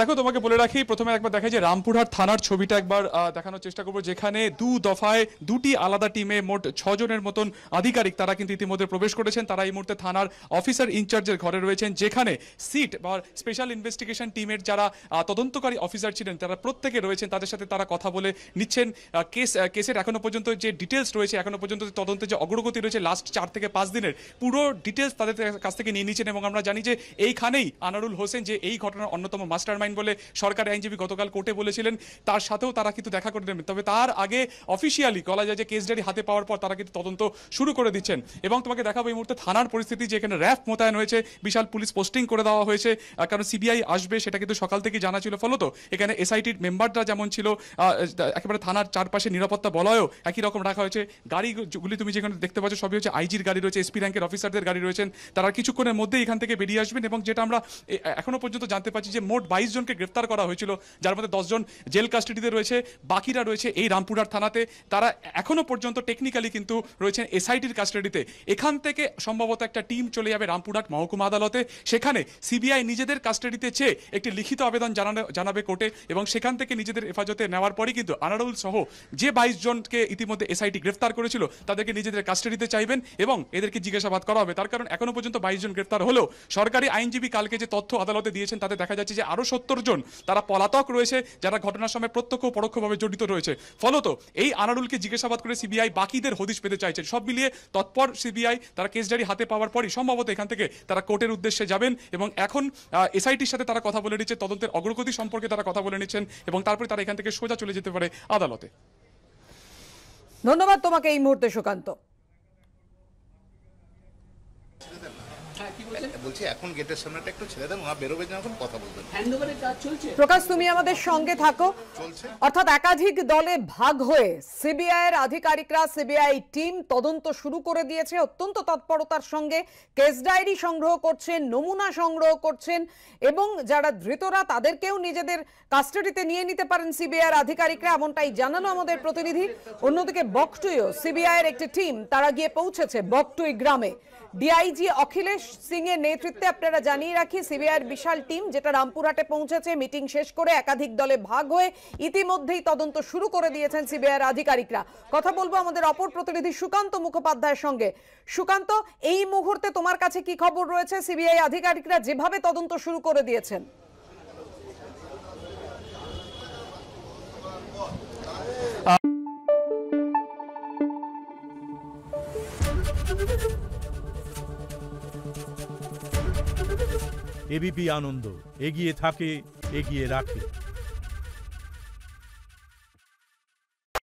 দেখো তোমাকে বলে রাখি প্রথমে একবার দেখাই যে রামপুরহাট থানার ছবিটা একবার দেখানোর চেষ্টা করব, যেখানে দু দফায় দুটি আলাদা টিমে মোট ৬ জনের মতন আধিকারিক তারা কিন্তু ইতিমধ্যে প্রবেশ করেছেন। তারা এই মুহূর্তে থানার অফিসার ইনচার্জের ঘরে রয়েছেন, যেখানে সিট বা স্পেশাল ইনভেস্টিগেশন টিমের যারা তদন্তকারী অফিসার ছিলেন তারা প্রত্যেকে রয়েছেন। তাদের সাথে তারা কথা বলে নিচ্ছেন কেসের এখনো পর্যন্ত যে ডিটেলস রয়েছে, এখনো পর্যন্ত তদন্তের যে অগ্রগতি রয়েছে লাস্ট 4 থেকে 5 দিনের পুরো ডিটেলস তাদের কাছ থেকে নিয়ে নিচ্ছেন। এবং আমরা জানি যে এইখানেই আনারুল হোসেন, যে এই ঘটনার অন্যতম মাস্টারমাইন্ড বলে সরকারি আইনজীবী গতকাল কোর্টে বলেছিলেন, তার সাথেও তারা কিন্তু দেখা করে দেবেন। তবে তার আগে অফিসিয়ালি বলা যায় যে কেস ডায়েরি হাতে পাওয়ার পর তারা কিন্তু তদন্ত শুরু করে দিচ্ছেন। এবং তোমাকে দেখাবো এই মুহূর্তে থানার পরিস্থিতি, যেখানে র্যাফ মোতায়েন হয়েছে, বিশাল পুলিশ পোস্টিং করে দেওয়া হয়েছে, কারণ সিবিআই আসবে সেটা কিন্তু সকাল থেকে জানা ছিল। ফলত এখানে এসআইটির মেম্বাররা যেমন ছিল একেবারে থানার চারপাশে নিরাপত্তা বলয়ও একই রকম রাখা হয়েছে। গাড়িগুলি তুমি যেখানে দেখতে পাচ্ছ সবই হচ্ছে আইজির গাড়ি রয়েছে, এসপি র্যাঙ্কের অফিসারদের গাড়ি রয়েছেন, তারা কিছুক্ষণের মধ্যে এখান থেকে বেরিয়ে আসবেন। এবং যেটা আমরা এখনো পর্যন্ত জানতে পারছি যে মোট 22 জনকে গ্রেফতার করা হয়েছিল, যার মধ্যে 10 জন জেল কাস্টাডিতে রয়েছে, বাকিরা রয়েছে এই রামপুরহাট থানাতে। তারা এখনো পর্যন্ত টেকনিক্যালি কিন্তু রয়েছেন এসআইটির কাস্টাডিতে। এখান থেকে সম্ভবত একটা টিম চলে যাবে রামপুরহাট মহকুমা আদালতে, সেখানে সিবিআই নিজেদের কাস্টাডিতে চেয়ে একটি লিখিত আবেদন জানাবে কোর্টে, এবং সেখান থেকে নিজেদের হেফাজতে নেওয়ার পরই কিন্তু আনারুল সহ যে 22 জনকে ইতিমধ্যে এসআইটি গ্রেফতার করেছিল তাদেরকে নিজেদের কাস্টাডিতে চাইবেন এবং এদেরকে জিজ্ঞাসাবাদ করা হবে। তার কারণ এখনো পর্যন্ত 22 জন গ্রেফতার হলেও সরকারি আইনজীবী কালকে যে তথ্য আদালতে দিয়েছেন তাতে দেখা যাচ্ছে যে আরও 70 জন তারা পলাতক রয়েছে, যারা ঘটনার সময় প্রত্যক্ষ পরোক্ষভাবে জড়িত রয়েছে। ফলত এই আনারুলকে জিজ্ঞাসাবাদ করে সিবিআই বাকিদের হদিশ পেতে চাইছেন। সব মিলিয়ে তৎপর সিবিআই, তারা কেস ডায়েরি হাতে পাওয়ার পরই সম্ভবত এখান থেকে তারা কোর্টের উদ্দেশ্যে যাবেন। এবং এখন এসআইটির সাথে তারা কথা বলে নিচ্ছে, তদন্তের অগ্রগতি সম্পর্কে তারা কথা বলে নিচ্ছেন, এবং তারপরে তারা এখান থেকে সোজা চলে যেতে পারে আদালতে। ধন্যবাদ তোমাকে এই মুহূর্তে সুকান্ত। প্রকাশ তুমি আমাদের সঙ্গে থাকো। অর্থাৎ একাধিক দলে ভাগ হয়ে সিবিআই এর আধিকারিকরা, সিবিআই টিম তদন্ত শুরু করে দিয়েছে অত্যন্ত তৎপরতার সঙ্গে। কেস ডায়েরি সংগ্রহ করছেন, নমুনা সংগ্রহ করছেন, এবং যারা ধৃতরা তাদেরকেও নিজেদের কাস্টাডিতে নিয়ে নিতে পারেন সিবিআই এর আধিকারিকরা, এমনটাই জানানো আমাদের প্রতিনিধি। অন্যদিকে বকটুইও সিবিআই এর একটি টিম তারা গিয়ে পৌঁছেছে বকটুই গ্রামে। ডিআইজি অখিলেশ সিং এর নেতৃত্বে আপনারা জানিয়ে রাখি সিবিআইর বিশাল টিম যেটা রামপুরহাটে পৌঁছেছে। মিটিং শেষ করে একাধিক দলে ভাগ হয়ে ইতিমধ্যেই তদন্ত শুরু করে দিয়েছেন সিবিআইর আধিকারিকরা। কথা বলবো আমাদের অপর প্রতিনিধি সুকান্ত মুখোপাধ্যায়ের সঙ্গে। সুকান্ত, এই মুহূর্তে তোমার কাছে কি খবর রয়েছে? সিবিআই আধিকারিকরা যেভাবে তদন্ত শুরু করে দিয়েছেন। এবিপি আনন্দ এগিয়ে থাকে, এগিয়ে রাখে।